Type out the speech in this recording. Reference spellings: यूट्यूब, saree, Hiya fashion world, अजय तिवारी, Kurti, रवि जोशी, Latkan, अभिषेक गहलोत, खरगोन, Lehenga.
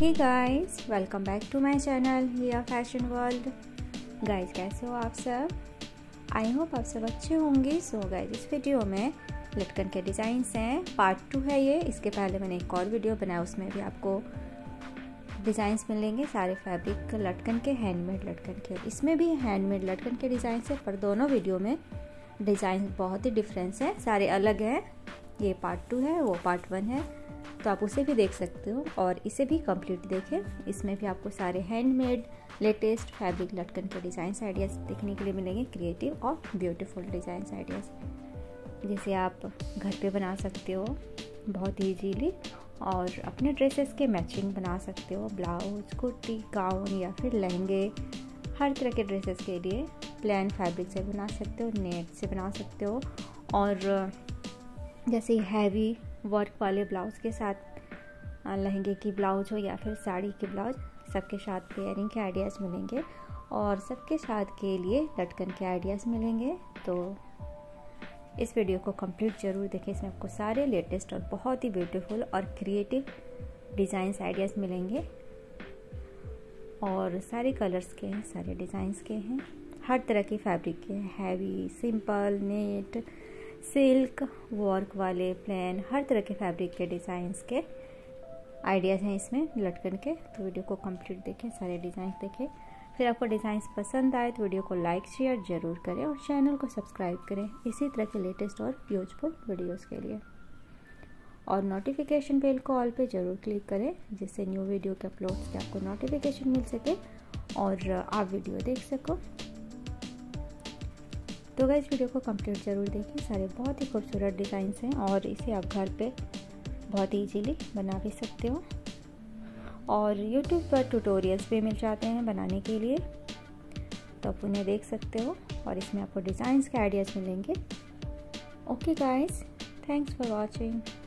Hey guys, welcome back to my channel Hiya fashion world. Guys, कैसे हो आप सब? आई होप आप सब अच्छे होंगे। सो गाइस, इस वीडियो में लटकन के डिज़ाइंस हैं, पार्ट 2 है ये। इसके पहले मैंने एक और वीडियो बनाया, उसमें भी आपको डिज़ाइंस मिलेंगे। सारे फैब्रिक लटकन के, हैंडमेड लटकन के, इसमें भी हैंडमेड लटकन के डिज़ाइंस है, पर दोनों वीडियो में डिज़ाइन बहुत ही डिफरेंस है, सारे अलग हैं। ये पार्ट 2 है, वो पार्ट 1 है, तो आप उसे भी देख सकते हो और इसे भी कंप्लीट देखें। इसमें भी आपको सारे हैंडमेड लेटेस्ट फैब्रिक लटकन के डिज़ाइंस आइडियाज़ देखने के लिए मिलेंगे, क्रिएटिव और ब्यूटीफुल डिज़ाइंस आइडियाज़, जिसे आप घर पे बना सकते हो बहुत ईजीली और अपने ड्रेसेस के मैचिंग बना सकते हो। ब्लाउज, कुर्ती, गाउन या फिर लहंगे, हर तरह के ड्रेसेस के लिए प्लेन फैब्रिक से बना सकते हो, नेट से बना सकते हो। और जैसे हैवी वर्क वाले ब्लाउज के साथ लहंगे की ब्लाउज हो या फिर साड़ी की ब्लाउज, सबके साथ पेयरिंग के आइडियाज़ मिलेंगे और सबके साथ के लिए लटकन के आइडियाज़ मिलेंगे। तो इस वीडियो को कंप्लीट ज़रूर देखें, इसमें आपको सारे लेटेस्ट और बहुत ही ब्यूटीफुल और क्रिएटिव डिज़ाइंस आइडियाज़ मिलेंगे और सारे कलर्स के हैं, सारे डिज़ाइंस के हैं, हर तरह की फैब्रिक के हैं, heavy, simple, net, silk, work वाले, प्लेन, हर तरह के फैब्रिक के डिज़ाइंस के आइडियाज़ हैं इसमें लटकन के। तो वीडियो को कंप्लीट देखें, सारे डिज़ाइंस देखें, फिर आपको डिज़ाइंस पसंद आए तो वीडियो को लाइक शेयर ज़रूर करें और चैनल को सब्सक्राइब करें इसी तरह के लेटेस्ट और यूजफुल वीडियोस के लिए। और नोटिफिकेशन बेल को ऑल पे ज़रूर क्लिक करें, जिससे न्यू वीडियो के अपलोड्स की आपको नोटिफिकेशन मिल सके और आप वीडियो देख सको। तो गाइस, वीडियो को कंप्लीट ज़रूर देखें, सारे बहुत ही खूबसूरत डिज़ाइंस हैं और इसे आप घर पे बहुत ईजीली बना भी सकते हो और यूट्यूब पर ट्यूटोरियल्स भी मिल जाते हैं बनाने के लिए, तो आप उन्हें देख सकते हो और इसमें आपको डिज़ाइंस के आइडियाज़ मिलेंगे। Okay guys, thanks for watching.